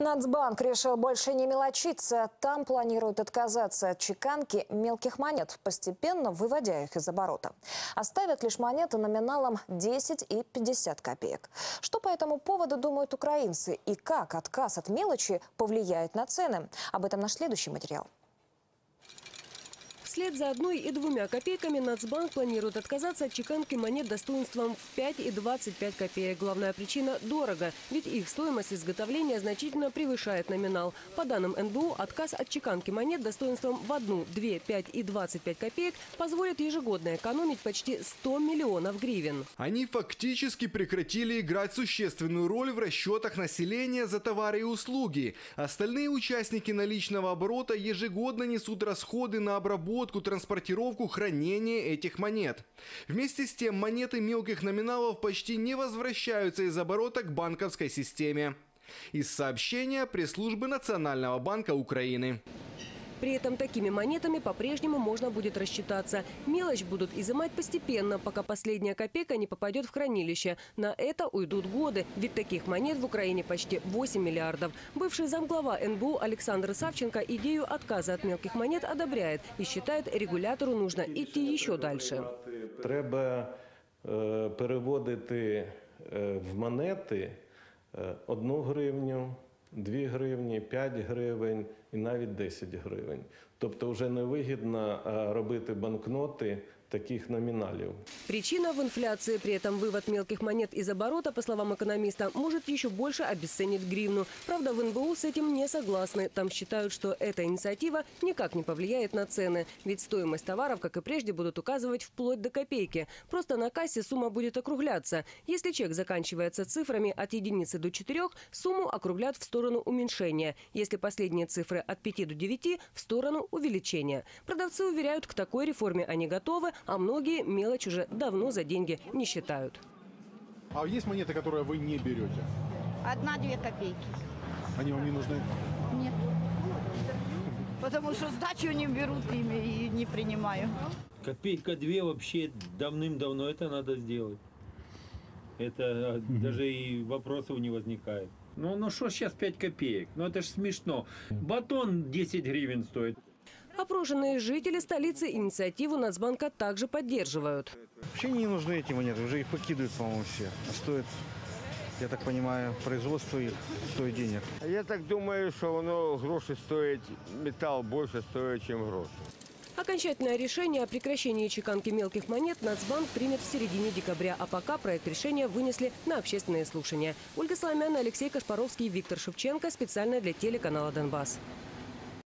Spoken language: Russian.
Нацбанк решил больше не мелочиться. Там планируют отказаться от чеканки мелких монет, постепенно выводя их из оборота. Оставят лишь монеты номиналом 10 и 50 копеек. Что по этому поводу думают украинцы и как отказ от мелочи повлияет на цены? Об этом наш следующий материал. Вслед за 1 и 2 копейками Нацбанк планирует отказаться от чеканки монет достоинством в 5 и 25 копеек. Главная причина – дорого, ведь их стоимость изготовления значительно превышает номинал. По данным НБУ, отказ от чеканки монет достоинством в 1, 2, 5 и 25 копеек позволит ежегодно экономить почти 100 миллионов гривен. Они фактически прекратили играть существенную роль в расчетах населения за товары и услуги. Остальные участники наличного оборота ежегодно несут расходы на обработку, транспортировку, хранение этих монет. Вместе с тем монеты мелких номиналов почти не возвращаются из оборота к банковской системе. Из сообщения пресс-службы Национального банка Украины. При этом такими монетами по-прежнему можно будет рассчитаться. Мелочь будут изымать постепенно, пока последняя копейка не попадет в хранилище. На это уйдут годы, ведь таких монет в Украине почти 8 миллиардов. Бывший замглава НБУ Александр Савченко идею отказа от мелких монет одобряет и считает, регулятору нужно идти еще дальше. Треба переводити в монети 1 гривню, 2 гривні, 5 гривень і навіть 10 гривень. Тобто вже невигідно робити банкноти таких номиналов. Причина в инфляции. При этом вывод мелких монет из оборота, по словам экономиста, может еще больше обесценить гривну. Правда, в НБУ с этим не согласны. Там считают, что эта инициатива никак не повлияет на цены. Ведь стоимость товаров, как и прежде, будут указывать вплоть до копейки. Просто на кассе сумма будет округляться. Если чек заканчивается цифрами от 1 до 4, сумму округлят в сторону уменьшения. Если последние цифры от 5 до 9, в сторону увеличения. Продавцы уверяют, к такой реформе они готовы, а многие мелочь уже давно за деньги не считают. А есть монеты, которые вы не берете? 1-2 копейки. Они вам не нужны? Нет. Потому что сдачу не берут ими и не принимаю. Копейка-две вообще давным-давно это надо сделать. Это даже и вопросов не возникает. Ну что сейчас 5 копеек? Ну это же смешно. Батон 10 гривен стоит. Опрошенные жители столицы инициативу Нацбанка также поддерживают. Вообще не нужны эти монеты, уже их покидывают, по-моему, все. А стоит, я так понимаю, производство их стоит денег. Я так думаю, что оно гроши стоит, металл больше стоит, чем грош. Окончательное решение о прекращении чеканки мелких монет Нацбанк примет в середине декабря, а пока проект решения вынесли на общественные слушания. Ольга Сломян, Алексей Кашпаровский, Виктор Шевченко. Специально для телеканала «Донбасс».